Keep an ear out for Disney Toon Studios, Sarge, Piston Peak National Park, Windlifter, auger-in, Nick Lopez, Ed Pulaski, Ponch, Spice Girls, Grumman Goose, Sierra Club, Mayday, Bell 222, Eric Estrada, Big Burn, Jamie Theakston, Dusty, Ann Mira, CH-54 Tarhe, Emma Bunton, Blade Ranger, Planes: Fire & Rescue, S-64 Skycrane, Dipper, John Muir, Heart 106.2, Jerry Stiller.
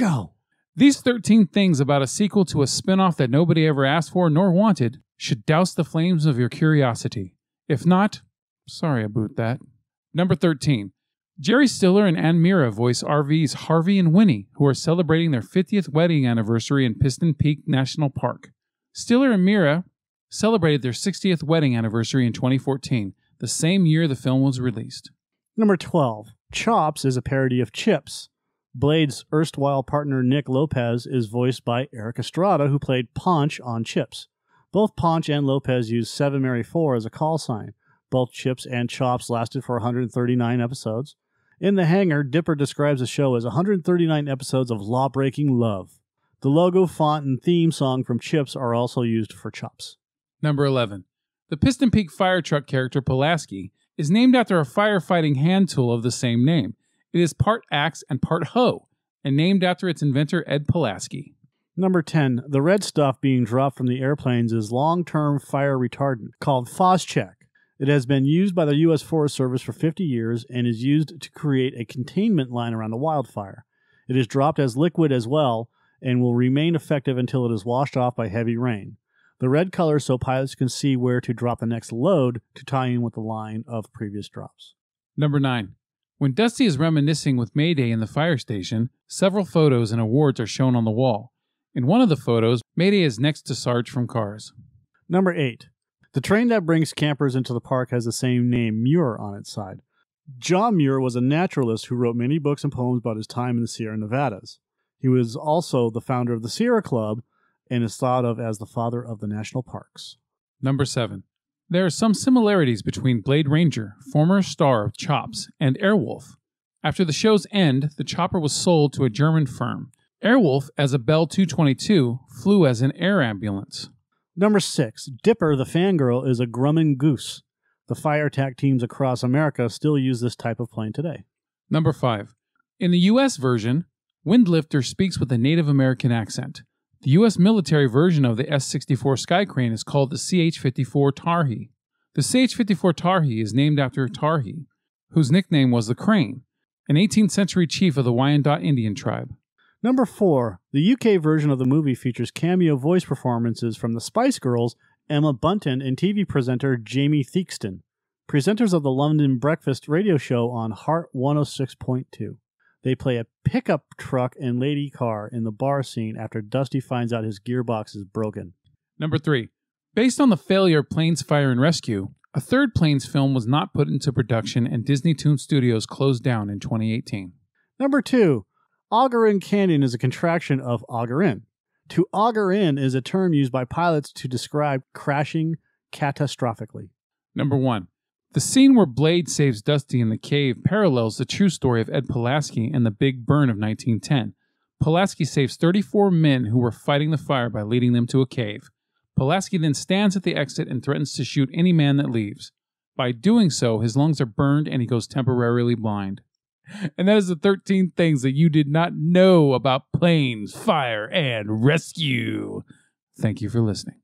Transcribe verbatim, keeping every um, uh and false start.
go. These thirteen things about a sequel to a spinoff that nobody ever asked for nor wanted should douse the flames of your curiosity. If not, sorry about that. Number thirteen. Jerry Stiller and Ann Mira voice R Vs Harvey and Winnie, who are celebrating their fiftieth wedding anniversary in Piston Peak National Park. Stiller and Mira celebrated their sixtieth wedding anniversary in twenty fourteen, the same year the film was released. Number twelve. Chops is a parody of Chips. Blade's erstwhile partner Nick Lopez is voiced by Eric Estrada, who played Ponch on Chips. Both Ponch and Lopez used Seven Mary Four as a call sign. Both Chips and Chops lasted for one hundred thirty-nine episodes. In The Hangar, Dipper describes the show as one hundred thirty-nine episodes of law-breaking love. The logo, font, and theme song from Chips are also used for Chops. Number eleven. The Piston Peak fire truck character Pulaski is named after a firefighting hand tool of the same name. It is part axe and part hoe, and named after its inventor Ed Pulaski. Number ten. The red stuff being dropped from the airplanes is long-term fire retardant, called FOSCHEC. It has been used by the U S Forest Service for fifty years and is used to create a containment line around a wildfire. It is dropped as liquid as well and will remain effective until it is washed off by heavy rain. The red color so pilots can see where to drop the next load to tie in with the line of previous drops. Number nine. When Dusty is reminiscing with Mayday in the fire station, several photos and awards are shown on the wall. In one of the photos, Mayday is next to Sarge from Cars. Number eight. The train that brings campers into the park has the same name, Muir, on its side. John Muir was a naturalist who wrote many books and poems about his time in the Sierra Nevadas. He was also the founder of the Sierra Club and is thought of as the father of the national parks. Number seven. There are some similarities between Blade Ranger, former star of Chops, and Airwolf. After the show's end, the chopper was sold to a German firm. Airwolf, as a Bell two twenty-two, flew as an air ambulance. Number six. Dipper, the fangirl, is a Grumman Goose. The fire attack teams across America still use this type of plane today. Number five. In the U S version, Windlifter speaks with a Native American accent. The U S military version of the S sixty-four Skycrane is called the C H fifty-four Tarhe. The C H fifty-four Tarhe is named after Tarhe, whose nickname was the Crane, an eighteenth century chief of the Wyandot Indian tribe. Number four. The U K version of the movie features cameo voice performances from the Spice Girls, Emma Bunton, and T V presenter Jamie Theakston, presenters of the London breakfast radio show on Heart one oh six point two. They play a pickup truck and lady car in the bar scene after Dusty finds out his gearbox is broken. Number three. Based on the failure of Planes: Fire and Rescue, a third Planes film was not put into production and Disney Toon Studios closed down in twenty eighteen. Number two. Auger-in Canyon is a contraction of auger-in. To auger-in is a term used by pilots to describe crashing catastrophically. Number one. The scene where Blade saves Dusty in the cave parallels the true story of Ed Pulaski and the Big Burn of nineteen ten. Pulaski saves thirty-four men who were fighting the fire by leading them to a cave. Pulaski then stands at the exit and threatens to shoot any man that leaves. By doing so, his lungs are burned and he goes temporarily blind. And that is the thirteen things that you did not know about Planes, Fire, and Rescue. Thank you for listening.